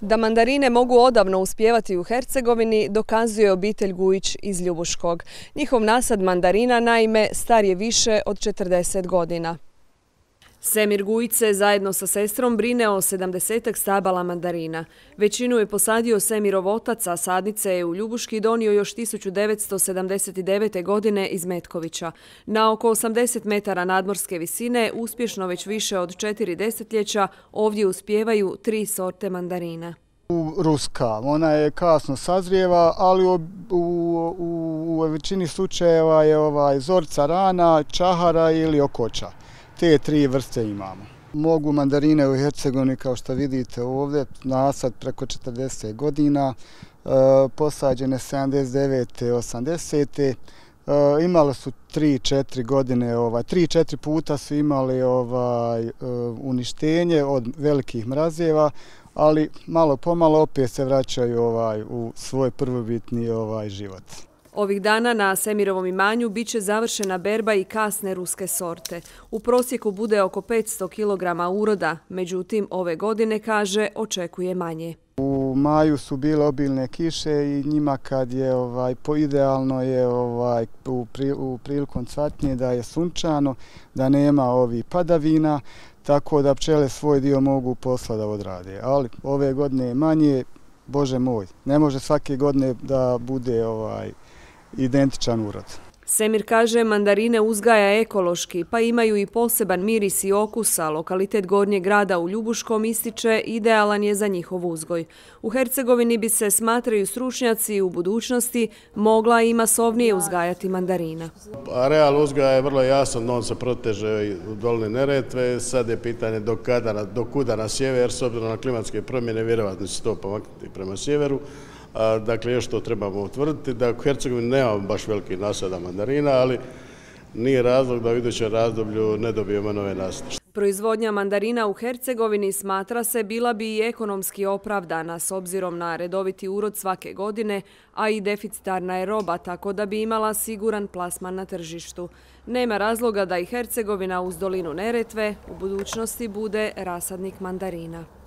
Da mandarine mogu odavno uspijevati u Hercegovini dokazuje obitelj Gujić iz Ljubuškog. Njihov nasad mandarina, naime, star je više od 40 godina. Semir Gujić se zajedno sa sestrom brine o 70-ak stabala mandarina. Većinu je posadio Semirov otac, a sadnice je u Ljubuški donio još 1979. godine iz Metkovića. Na oko 80 metara nadmorske visine, uspješno već više od 4 desetljeća, ovdje uspijevaju 3 sorte mandarina. Ruska, ona je kasno sazrijeva, ali u većini slučajeva je zorca rana, čahara ili okoča. Te 3 vrste imamo. Mogu mandarine u Hercegovini, kao što vidite ovdje, nasad preko 40 godina, posađene 79. 80. Imale su 3-4 godine, 3-4 puta su imali uništenje od velikih mrazeva, ali malo pomalo opet se vraćaju u svoj prvobitni život. Ovih dana na Semirovom imanju bit će završena berba i kasne ruske sorte. U prosjeku bude oko 500 kilograma uroda, međutim ove godine, kaže, očekuje manje. U maju su bile obilne kiše i njima kad je idealno je prilikom cvatnje da je sunčano, da nema padavina, tako da pčele svoj dio mogu posla da odrade, ali ove godine je manje, Bože moj, ne može svake godine da bude identičan urod. Semir kaže, mandarine uzgaja ekološki, pa imaju i poseban miris i okus, a lokalitet Gornjeg grada u Ljubuškom, ističe, idealan je za njihov uzgoj. U Hercegovini bi se, smatraju stručnjaci, u budućnosti mogla i masovnije uzgajati mandarina. Areal uzgaja je vrlo jasan, on se proteže u dolini Neretve, sad je pitanje do kuda na sjever, jer s obzirom na klimatske promjene vjerovatno će se to pomaknuti prema sjeveru. Dakle, još to trebamo utvrditi, da u Hercegovini nemamo baš veliki nasada mandarina, ali nije razlog da u idućem razdoblju ne dobijemo nove nasade. Proizvodnja mandarina u Hercegovini, smatra se, bila bi i ekonomski opravdana s obzirom na redoviti urod svake godine, a i deficitarna je roba, tako da bi imala siguran plasman na tržištu. Nema razloga da i Hercegovina uz dolinu Neretve u budućnosti bude rasadnik mandarina.